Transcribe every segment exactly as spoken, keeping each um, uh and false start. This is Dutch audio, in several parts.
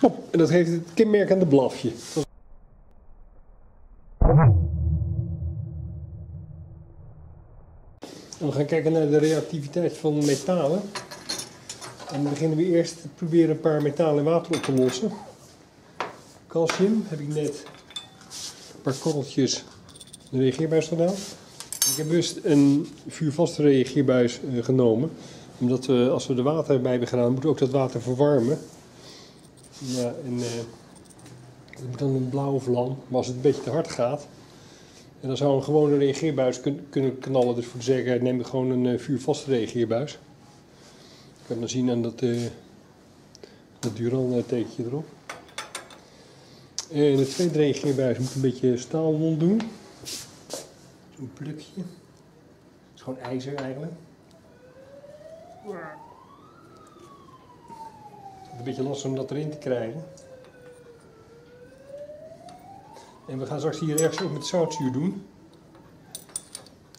Pop, en dat geeft het kenmerkende blafje. En we gaan kijken naar de reactiviteit van metalen. En dan beginnen we eerst te proberen een paar metalen in water op te lossen. Calcium heb ik net een paar korreltjes de reageerbuis gedaan. Ik heb bewust een vuurvaste reageerbuis eh, genomen. Omdat we, als we er water bij hebben gedaan, moeten we ook dat water verwarmen. Ja, en eh, het moet dan een blauwe vlam, maar als het een beetje te hard gaat. En dan zou een gewone reageerbuis kun, kunnen knallen. Dus voor de zekerheid neem ik gewoon een uh, vuurvaste reageerbuis. Ik kan dan zien aan dat, uh, dat Duran-tekentje erop. En de tweede reageerbuis moet een beetje staalwond doen. Zo'n plukje. Dat is gewoon ijzer eigenlijk. Een beetje lastig om dat erin te krijgen. En we gaan straks hier rechts ook met zoutzuur doen.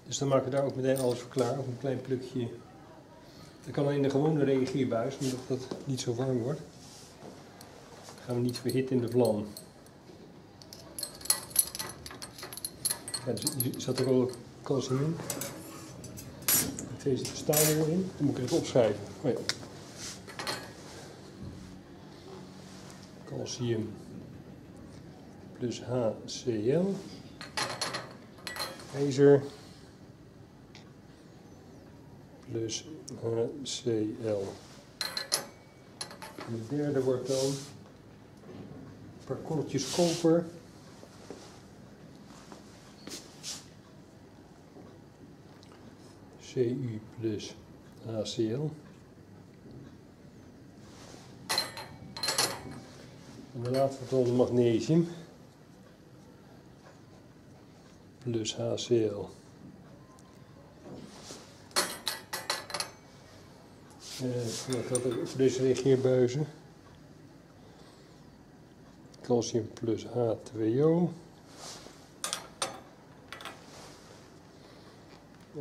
Dus dan maken we daar ook meteen alles voor klaar. Of een klein plukje. Dat kan in de gewone reageerbuis, omdat dat niet zo warm wordt. Dan gaan we niet verhitten in de vlam. Ja, er zat er wel calcium in. Deze staal er in. Dan moet ik het opschrijven. Oh ja. Calcium plus H C L. IJzer plus H C L. En de derde wordt dan een paar korreltjes koper. Cu plus H C L. En de laatste wordt dan magnesium plus H C L. En ik had ook voor deze reageerbuizen calcium plus H twee O.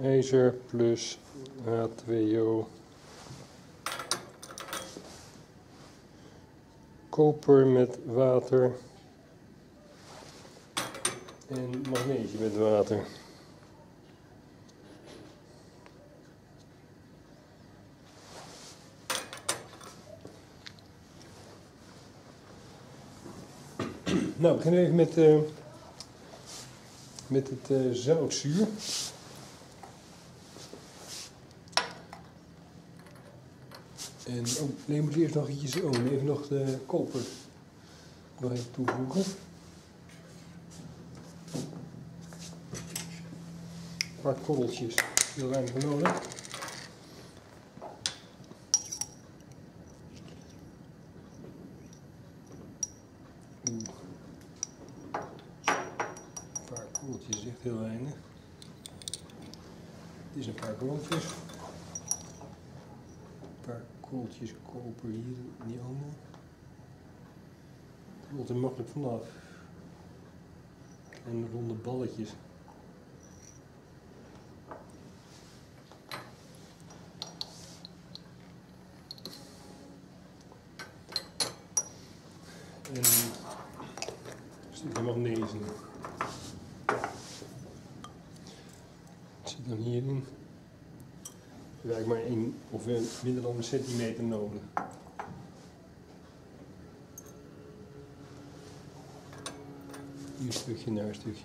IJzer plus H twee O. Koper met water. En magnesium met water. Nou, we beginnen even met, uh, met het uh, zoutzuur. En oh, nee, moet je eerst nog iets oh, even nog de koper nog even toevoegen. Een paar korreltjes, heel weinig voor nodig. Een paar korreltjes is echt heel weinig. Dit is een paar korreltjes. Kooltjes koper hier, die andere. Het rolt er makkelijk vanaf. En ronde balletjes. En een stukje magnesium. Wat zit dan hierin? We hebben maar één of minder dan een centimeter nodig. Hier een stukje, daar een stukje.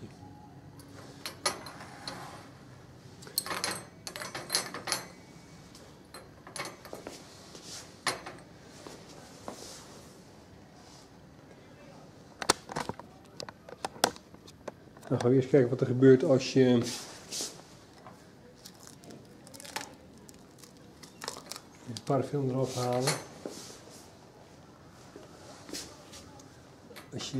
Dan gaan we eerst kijken wat er gebeurt als je parafin eraf halen. Als je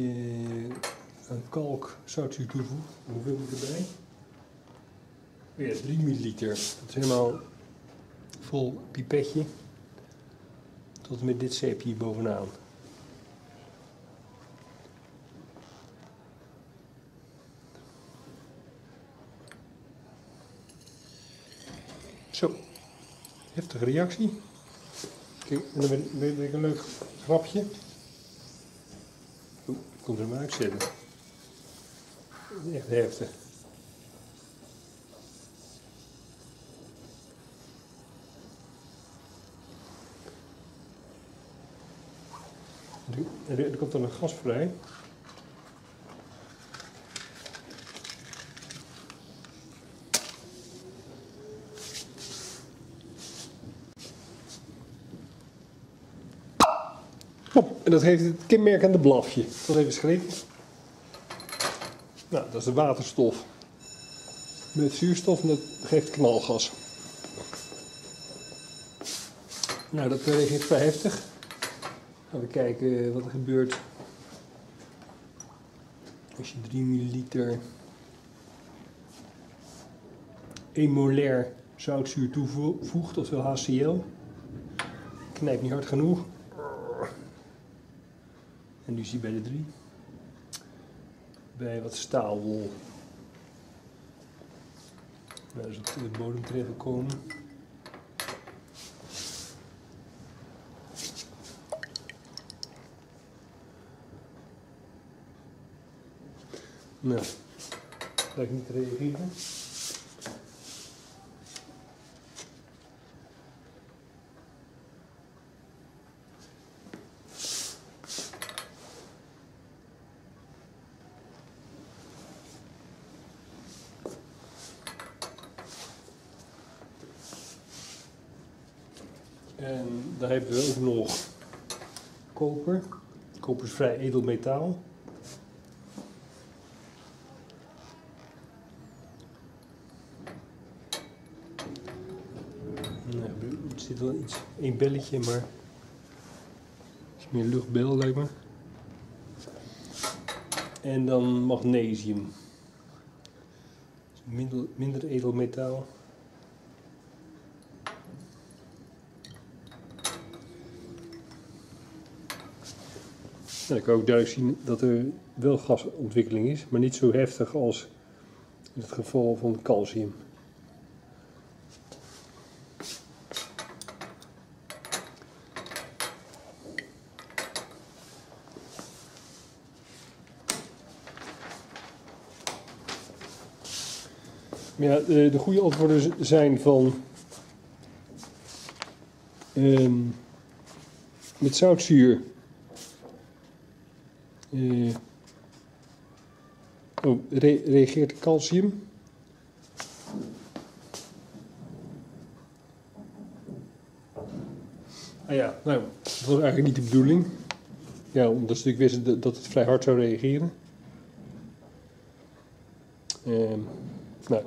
een kalk zoutzuur toevoegt, hoeveel moet erbij? Weer drie milliliter. Dat is helemaal vol pipetje. Tot en met dit zeepje hier bovenaan. Zo, heftige reactie. Kijk, en dan ben ik een leuk grapje. Komt er maar uit zitten. Dat is echt heftig. Er komt dan een gas vrij. En dat heeft het kenmerkende blafje. Tot even schrikken. Nou, dat is de waterstof. Met zuurstof en dat geeft knalgas. Nou, dat reageert vijftig. Gaan we kijken wat er gebeurt. Als je drie milliliter één molair zoutzuur toevoegt, ofwel H C L. Knijpt niet hard genoeg. En nu zie je bij de drie, bij wat staalwol. Daar is het de bodem terecht gekomen. Nou, dat ik niet reageren. En daar hebben we ook nog koper. Koper is vrij edel metaal. Nou, er zit wel iets, één belletje, maar het is meer luchtbel, lijkt me. En dan magnesium. Minder, minder edel metaal. Nou, dan kan ook duidelijk zien dat er wel gasontwikkeling is, maar niet zo heftig als in het geval van calcium. Ja, de, de goede antwoorden zijn van um, met zoutzuur. Uh, oh, re reageert calcium. Ah ja, nou, dat was eigenlijk niet de bedoeling. Ja, omdat ze natuurlijk wisten dat het vrij hard zou reageren. Uh, nou,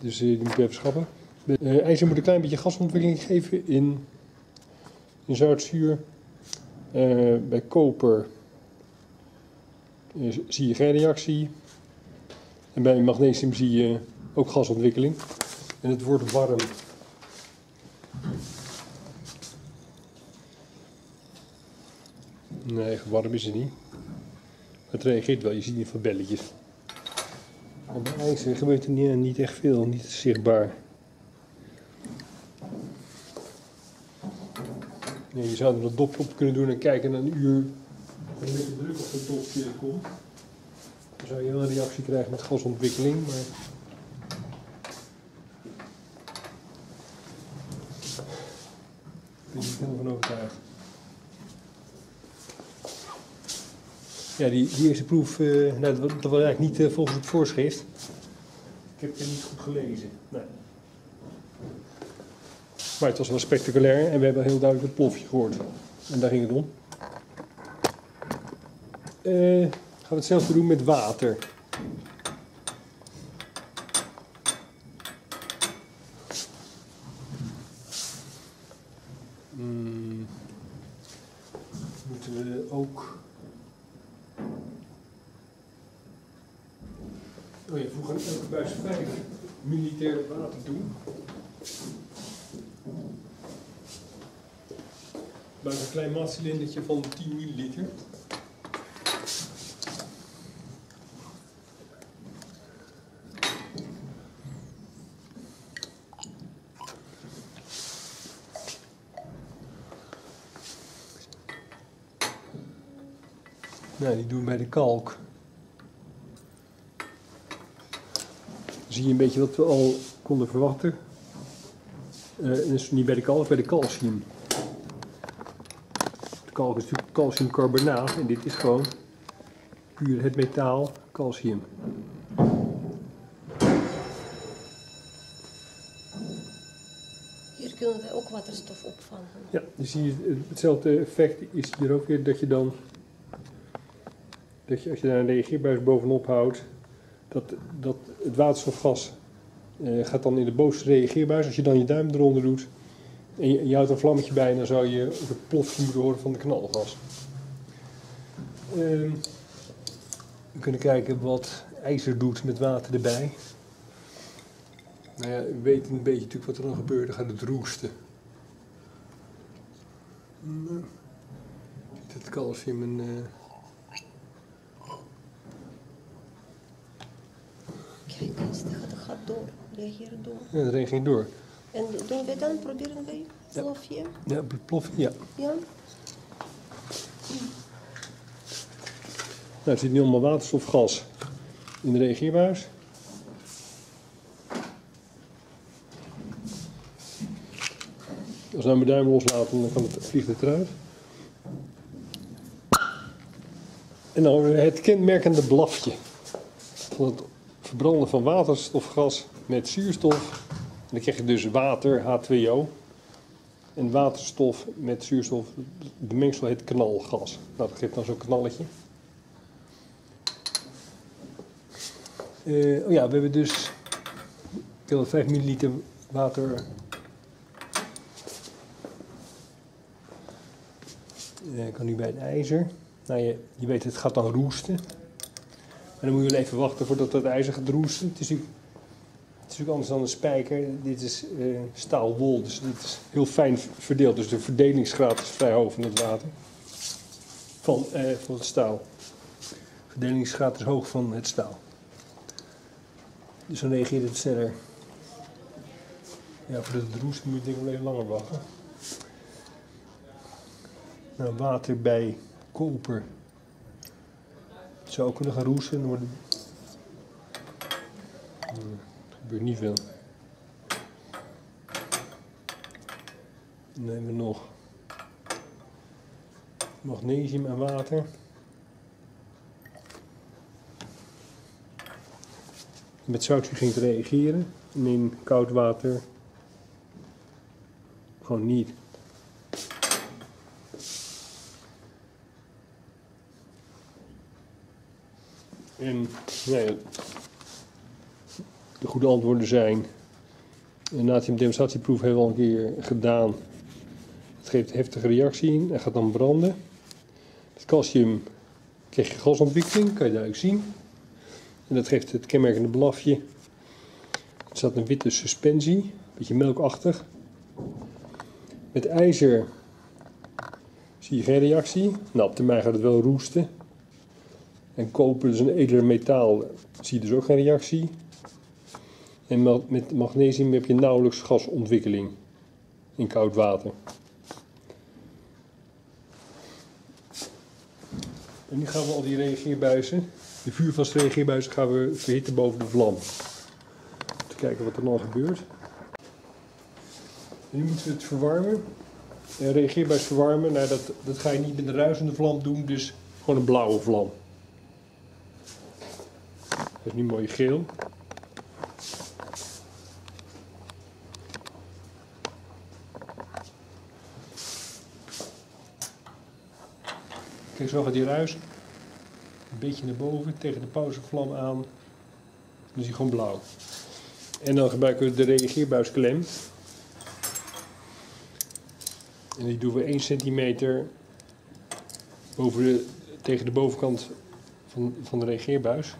dus uh, die moet je even schappen. Uh, IJzer moet een klein beetje gasontwikkeling geven in, in zoutzuur. Uh, bij koper zie je geen reactie. En bij magnesium zie je ook gasontwikkeling. En het wordt warm. Nee, warm is het niet. Het reageert wel, je ziet in ieder geval belletjes. Op de ijzer gebeurt er niet, niet echt veel, niet zichtbaar. Nee, je zou er een dopje op kunnen doen en kijken een uur. Een beetje druk op het dopje komt, dan zou je wel een reactie krijgen met gasontwikkeling. Maar... ik ben niet helemaal van overtuigd. Ja, die, die eerste proef, uh, nou, dat, dat was eigenlijk niet uh, volgens het voorschrift. Ik heb het niet goed gelezen. Nee. Maar het was wel spectaculair en we hebben heel duidelijk het plofje gehoord. En daar ging het om. Uh, gaan we hetzelfde doen met water. Mm. Moeten we ook... Oh ja, vroeger elke buis vijf milliliter water doen. Bij een klein maatcilindertje van tien milliliter. Nou, die doen we bij de kalk. Zie je een beetje wat we al konden verwachten. Uh, dus niet bij de kalk, bij de calcium. De kalk is natuurlijk calciumcarbonaat en dit is gewoon puur het metaal calcium. Hier kunnen we ook waterstof opvangen. Ja, dus hier, hetzelfde effect is hier ook weer dat je dan, dat je als je daar een reageerbuis bovenop houdt, dat, dat het waterstofgas uh, gaat dan in de bovenste reageerbuis. Als je dan je duim eronder doet en je, je houdt een vlammetje bij, en dan zou je de plof moeten horen van de knalgas. Uh, We kunnen kijken wat ijzer doet met water erbij. Nou ja, we weten een beetje natuurlijk wat er dan gebeurt. Dan gaat het roesten. Nou, zit het calcium in mijn... Uh... Kijk eens, dat gaat, dat gaat door. Reageert door. Ja, dat reageert door. En doen we dan, proberen we plofje? Ja, plofje, ja. Ja. Nou, er zit nu allemaal waterstofgas in de reageerbuis. Als we nou mijn duim loslaten, dan kan het, vliegt het eruit. En dan hebben we het kenmerkende blafje van het verbranden van waterstofgas met zuurstof. En dan krijg je dus water, H twee O. En waterstof met zuurstof, de mengsel heet knalgas. Nou, dat geeft dan zo'n knalletje. Uh, oh ja, we hebben dus vijf milliliter water, uh, ik kan nu bij het ijzer. Nou, je, je weet, het gaat dan roesten. En dan moet je wel even wachten voordat dat ijzer gaat roesten. Het is natuurlijk anders dan een spijker. Dit is uh, staalwol, dus dit is heel fijn verdeeld. Dus de verdelingsgraad is vrij hoog van het water, van, uh, van het staal. De verdelingsgraad is hoog van het staal. Dus dan reageert het sneller. Ja, voordat het roest moet je denk ik wel even langer wachten. Nou, water bij koper. Het zou ook kunnen gaan roesten, maar er gebeurt niet veel. Dan hebben we nog magnesium en water. Met zoutzuur ging het reageren en in koud water gewoon niet. En nou ja, de goede antwoorden zijn: een natriumdemonstratieproef hebben we al een keer gedaan. Het geeft heftige reactie in en gaat dan branden. Met calcium krijg je gasontwikkeling, kan je duidelijk zien. En dat geeft het kenmerkende blafje. Er staat een witte suspensie, een beetje melkachtig. Met ijzer zie je geen reactie. Nou, op termijn gaat het wel roesten. En koper, dus een edeler metaal, zie je dus ook geen reactie. En met magnesium heb je nauwelijks gasontwikkeling in koud water. En nu gaan we al die reageerbuizen, de vuurvaste reageerbuizen, gaan we verhitten boven de vlam. Om te kijken wat er dan gebeurt. En nu moeten we het verwarmen. Een reageerbuis verwarmen, nou, dat, dat ga je niet met een ruisende vlam doen, dus gewoon een blauwe vlam. Dat is nu mooi geel. Kijk, zo gaat die ruis. Een beetje naar boven, tegen de pauzevlam aan. Dan is hij gewoon blauw. En dan gebruiken we de reageerbuisklem. En die doen we één centimeter boven de, tegen de bovenkant van, van de reageerbuis.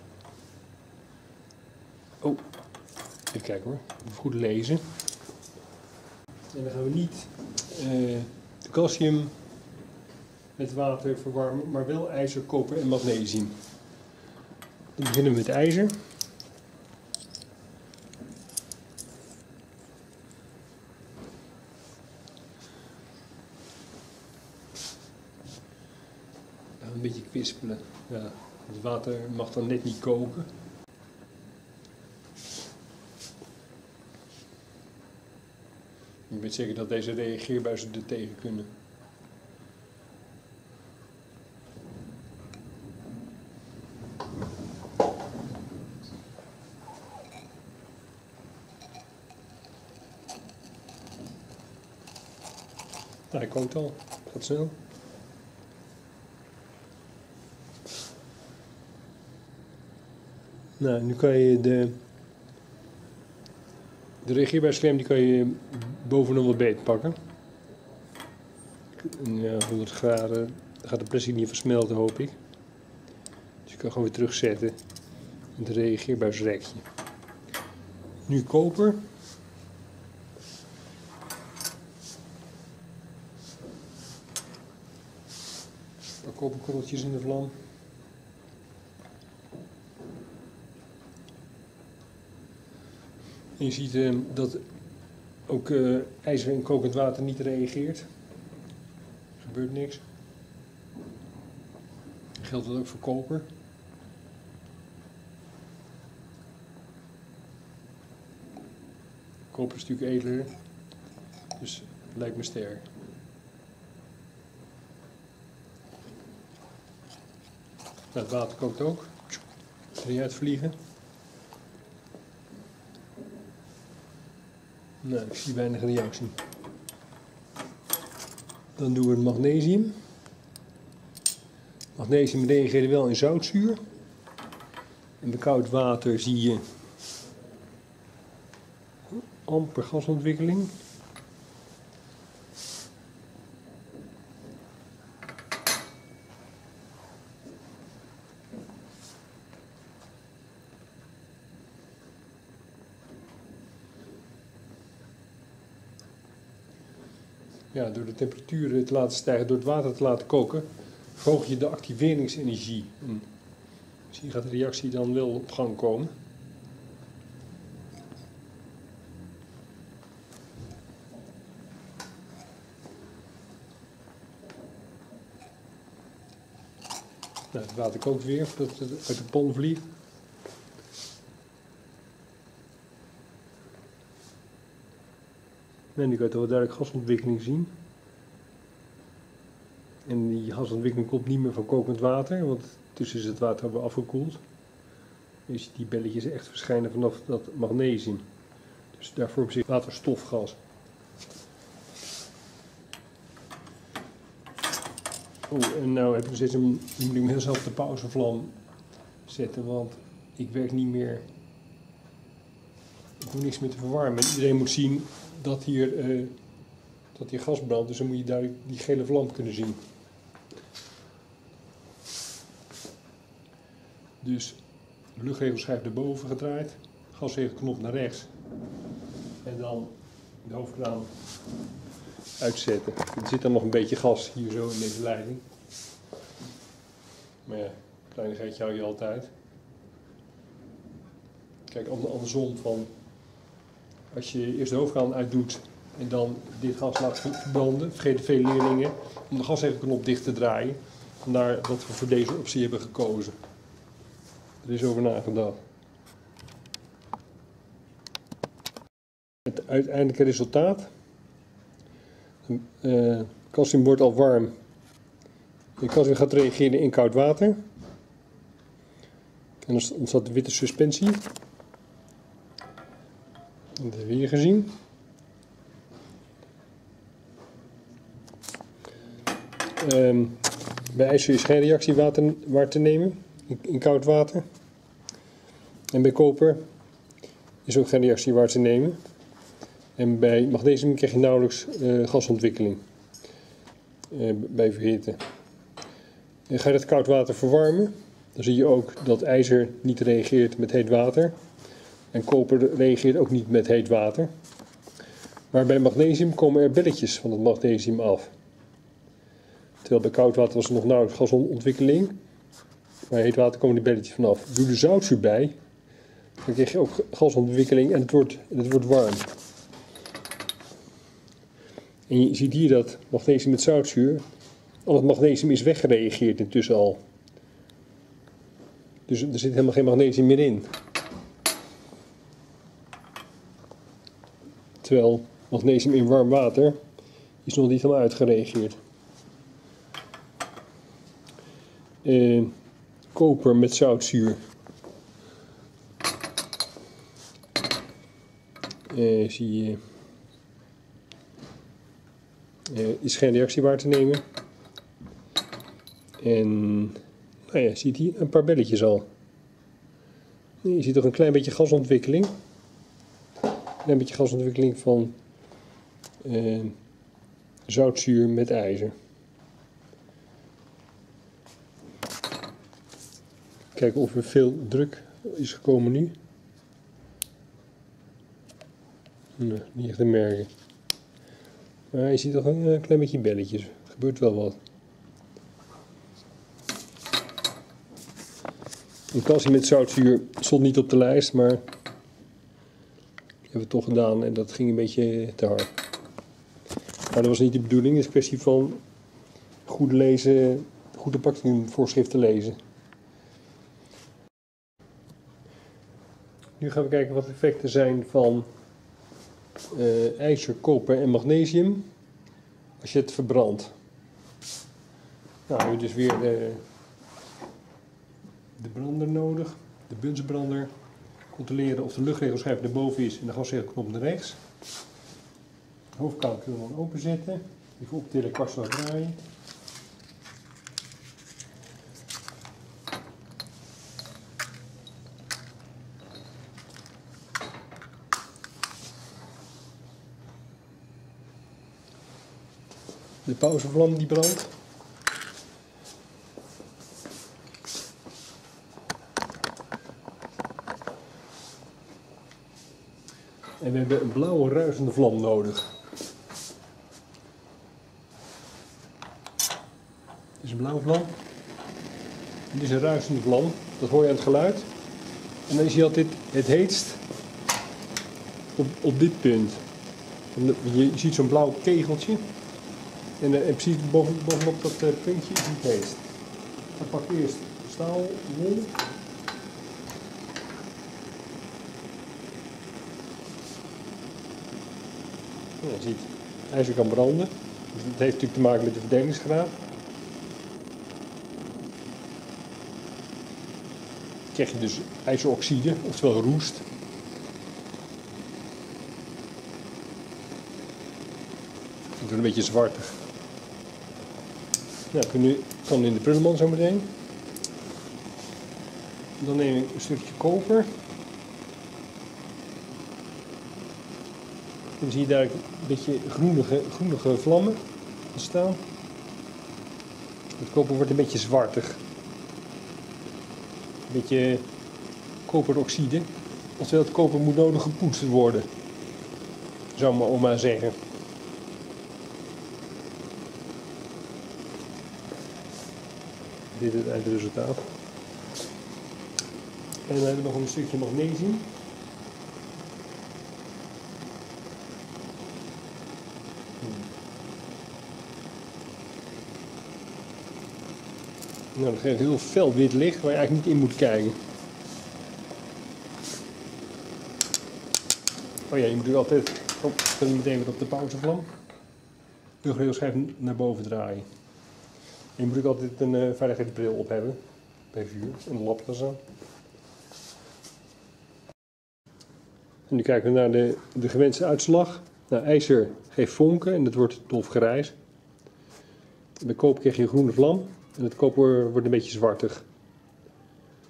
Oh, even kijken hoor. Even goed lezen. En dan gaan we niet uh, de calcium met water verwarmen, maar wel ijzer, koper en magnesium. Dan beginnen we met ijzer. Dan beetje kwispelen. Ja, het water mag dan net niet koken. Ik weet zeker dat deze reageerbuizen er tegen kunnen. Hij kookt al, gaat snel. Nou, nu kan je de, de reageerbuiscrème die kan je bovenop wat beter pakken. Ja, honderd graden gaat de plastic niet versmelten, hoop ik. Dus je kan gewoon weer terugzetten met het reageerbuisrekje. Nu koper. Koperkorreltjes in de vlam. En je ziet eh, dat ook eh, ijzer en kokend water niet reageert. Er gebeurt niks. Geldt dat ook voor koper. Koper is natuurlijk edeler, dus het lijkt me sterk. Nou, het water kookt ook, eruit vliegen. Nou, ik zie weinig reactie. Dan doen we het magnesium. Magnesium reageert wel in zoutzuur. En bij koud water zie je amper gasontwikkeling. Ja, door de temperatuur te laten stijgen, door het water te laten koken, verhoog je de activeringsenergie. Dus hier gaat de reactie dan wel op gang komen. Nou, het water kookt weer voordat het uit de pan vliegt. En nu kan je toch wel duidelijk gasontwikkeling zien. En die gasontwikkeling komt niet meer van kokend water, want tussen is het water weer afgekoeld. Dus die belletjes echt verschijnen vanaf dat magnesium. Dus daar vormt zich waterstofgas. Oh, en nou heb ik nog steeds een, nu moet ik mezelf op de pauzevlam zetten, want ik werk niet meer. Ik hoef niks meer te verwarmen. Iedereen moet zien dat hier, uh, dat hier gas brandt, dus dan moet je duidelijk die gele vlam kunnen zien. Dus de luchtregelschijf naar boven gedraaid, gasregelknop naar rechts en dan de hoofdkraan uitzetten. Er zit dan nog een beetje gas hier zo in deze leiding, maar ja, kleinigheidje hou je altijd. Kijk, andersom van, als je eerst de hoofdkraan uitdoet en dan dit gas laat verbranden, vergeten veel leerlingen om de gasregelknop dicht te draaien. Vandaar dat we voor deze optie hebben gekozen. Er is over nagedacht. Het uiteindelijke resultaat. Uh, calcium wordt al warm. De calcium gaat reageren in koud water. En dan ontstaat de witte suspensie. Dat hebben we hier gezien. Um, bij ijzer is geen reactie water waar te nemen in, in koud water. En bij koper is ook geen reactie waar te nemen. En bij magnesium krijg je nauwelijks uh, gasontwikkeling uh, bij verhitte. En ga je dat koud water verwarmen, dan zie je ook dat ijzer niet reageert met heet water. En koper reageert ook niet met heet water. Maar bij magnesium komen er belletjes van het magnesium af. Terwijl bij koud water was er nog nauwelijks gasontwikkeling. Bij heet water komen die belletjes vanaf. Doe er zoutzuur bij, dan krijg je ook gasontwikkeling en het wordt, het wordt warm. En je ziet hier dat magnesium met zoutzuur Al het magnesium is weggereageerd intussen al. Dus er zit helemaal geen magnesium meer in. Terwijl magnesium in warm water is nog niet helemaal uitgereageerd. Eh, koper met zoutzuur. Eh, zie je. Eh, is geen reactie waar te nemen. En nou ja, ziet hier een paar belletjes al. Je ziet toch een klein beetje gasontwikkeling. Een klein beetje gasontwikkeling van eh, zoutzuur met ijzer. Kijken of er veel druk is gekomen nu. Nee, niet echt te merken. Maar je ziet toch een klein beetje belletjes. Er gebeurt wel wat. Een calcium met zoutzuur stond niet op de lijst, maar dat hebben we toch gedaan en dat ging een beetje te hard. Maar dat was niet de bedoeling, het is een kwestie van goed lezen, goede pakkenvoorschriften lezen. Nu gaan we kijken wat de effecten zijn van uh, ijzer, koper en magnesium als je het verbrandt. Nou, nu dus weer de... de brander nodig, de bunsenbrander, controleren of de luchtregelschijf naar boven is en de gasregelknop naar rechts. De hoofdkant kunnen we dan openzetten, even optillen, kwartslag draaien. De pauzevlam die brandt. En we hebben een blauwe ruisende vlam nodig. Dit is een blauwe vlam. Dit is een ruisende vlam. Dat hoor je aan het geluid. En dan is hij altijd het heetst op, op dit punt. Je ziet zo'n blauw kegeltje. En, en precies boven, bovenop dat puntje is het heetst. Dan pak ik eerst staal, wol. Ja, je ziet, ijzer kan branden. Dat heeft natuurlijk te maken met de verdelingsgraad. Dan krijg je dus ijzeroxide, oftewel roest. Het wordt een beetje zwartig. Nou, nu kan in de prullenman zo meteen. Dan neem ik een stukje koper. Dan zie je daar een beetje groenige, groenige vlammen ontstaan. Het koper wordt een beetje zwartig. Een beetje koperoxide. Oftewel, het koper moet nodig gepoetst worden. Zou mijn oma zeggen. Dit is het eindresultaat. En dan hebben we nog een stukje magnesium. Nou, dat geeft heel fel wit licht waar je eigenlijk niet in moet kijken. Oh ja, je moet er altijd op, meteen weer op de pauzevlam. De luchtregelschijf naar boven draaien. En je moet ook altijd een uh, veiligheidsbril op hebben. Bij vuur, een laptas aan. En nu kijken we naar de, de gewenste uitslag. Nou, ijzer geeft vonken en dat wordt dof grijs. Bij koper krijg je een groene vlam. En het koper wordt een beetje zwartig.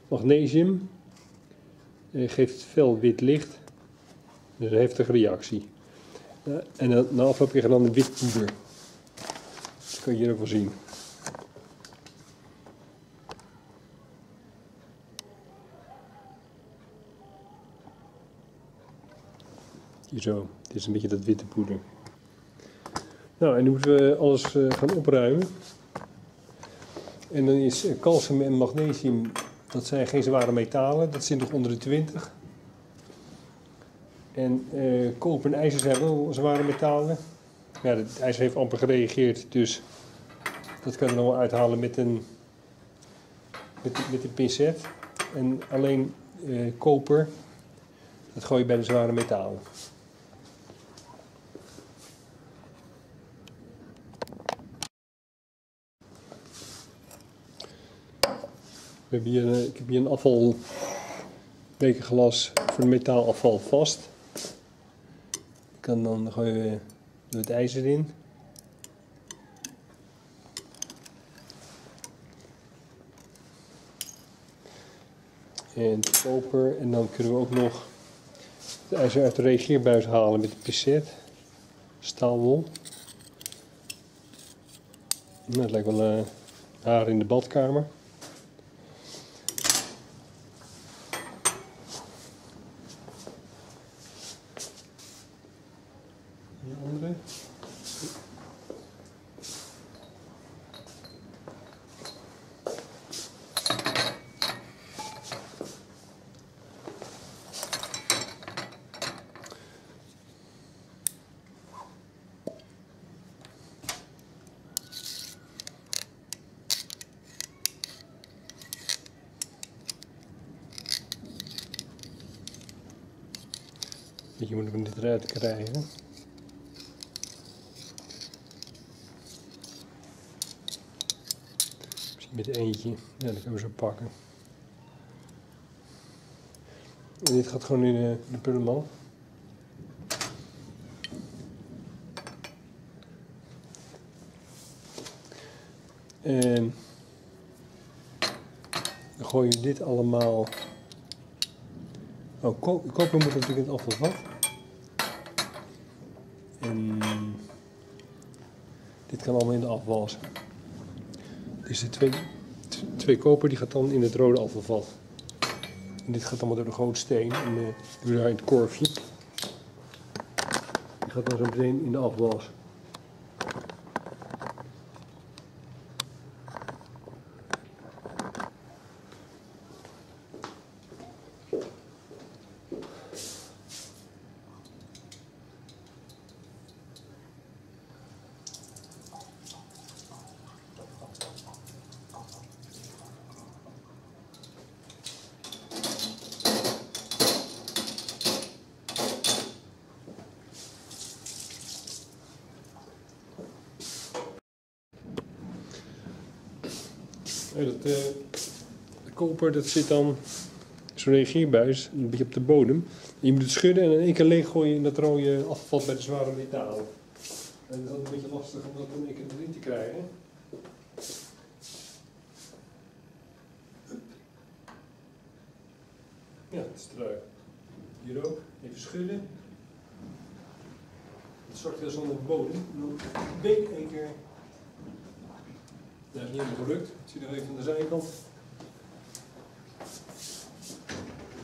Magnesium geeft fel wit licht. Dus een heftige reactie. En na afloop krijg je dan een wit poeder. Dat kun je hier ook wel zien. Hier zo. Dit is een beetje dat witte poeder. Nou, en nu moeten we alles gaan opruimen. En dan is calcium en magnesium, dat zijn geen zware metalen, dat zit nog onder de twintig. En eh, koper en ijzer zijn wel zware metalen. Ja, het ijzer heeft amper gereageerd, dus Dat kan je dan wel uithalen met een, met, met een pincet. En alleen eh, koper, dat gooi je bij de zware metalen. We hebben hier, ik heb hier een afvalbekerglas voor metaalafval vast. Ik kan dan gooi je het ijzer in. En het koper, en dan kunnen we ook nog het ijzer uit de reageerbuis halen met de pincet, staalwol. Nou, dat lijkt wel uh, haar in de badkamer. Die andere. Je moet hem dit eruit krijgen. Misschien met eentje. Ja, dat kunnen we zo pakken. En dit gaat gewoon in de, de prullenmand. En dan gooi je dit allemaal. Oh, ko koper moet natuurlijk in het afvalvat. En dit kan allemaal in de afwas. Dus de twee, twee koper die gaat dan in het rode afvalvat. En dit gaat allemaal door de gootsteen en uh, door daar in het korfje. Die gaat dan zo meteen in de afwas. Dat, de, de koper dat zit dan, zo'n reageerbuis, een beetje op de bodem. Je moet het schudden en in één keer leeggooien en dat rode afvalt bij de zware metalen. En dat is altijd een beetje lastig om dat in één keer erin te krijgen. Ja, het is eruit. Hier ook, even schudden. Dat zorgt heel snel op de bodem. En dan been één keer. Dat is niet helemaal gelukt. Ik zie er even aan de zijkant. Een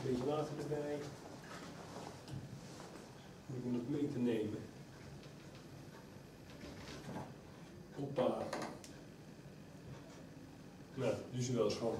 beetje water erbij. Moet ik hem nog mee te nemen. Hoppa. Nou, nu is hij wel schoon.